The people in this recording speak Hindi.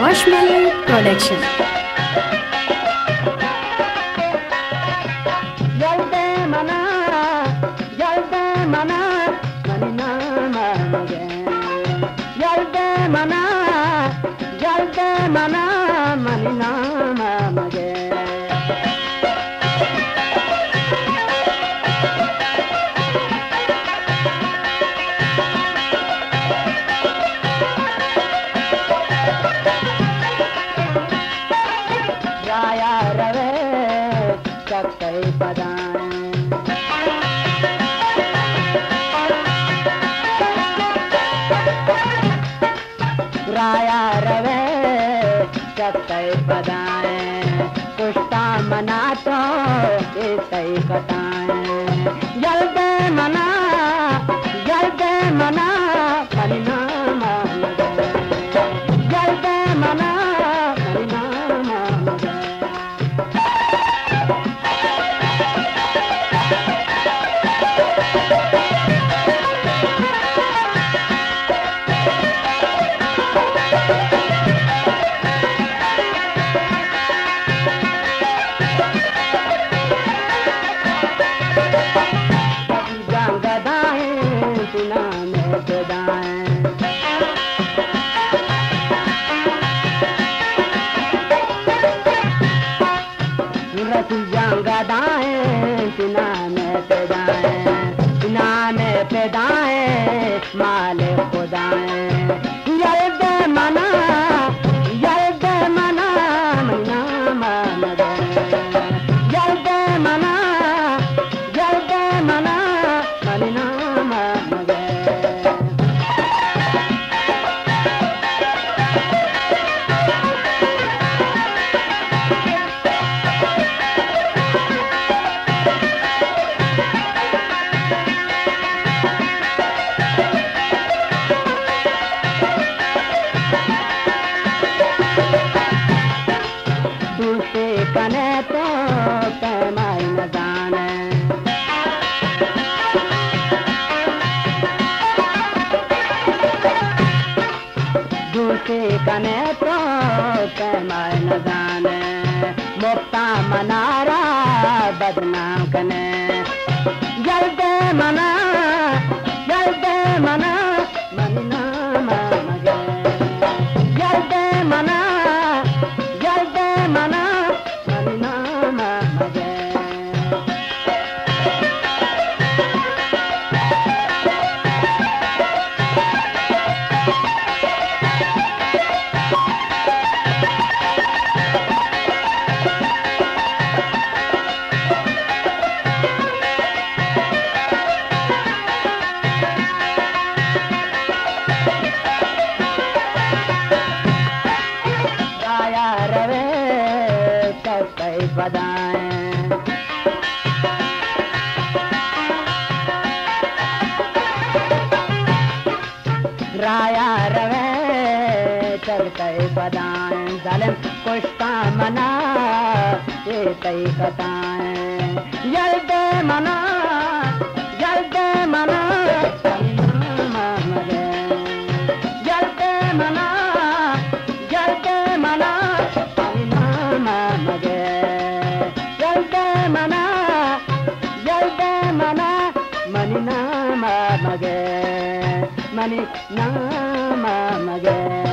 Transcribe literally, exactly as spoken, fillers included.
Marshmallow Production Yalde Mana Yalde Mana Mani Nama Mger Yalde Mana Yalde Mana Mani Nama Mger राया रवे सत्य बदाए पुष्टा मना तो सही कटाए जल्दे मना जल्दे मना मनी नामा जल्दे मना मनी नामा माले खुदाए यल्दे मना यल्दे मना मनी नामा मगर यल्दे मना यल्दे मना मनी नामा कने तो कमाए न जाने मुक्ता मनारा बदनाम कने जल्दे मना जल्दे मना मनी नामा मगर जल्दे मना जल्दे मना मनी नामा मगर बदाए राया रवे चलते बदाए जालिम कुश्ता मना ये तई कताए यल्दे मना यल्दे मना यल्दे मना यल्दे मना मनी नामा मगर मना जल्दे मना मनी नामा मगे मनी नामा मगे।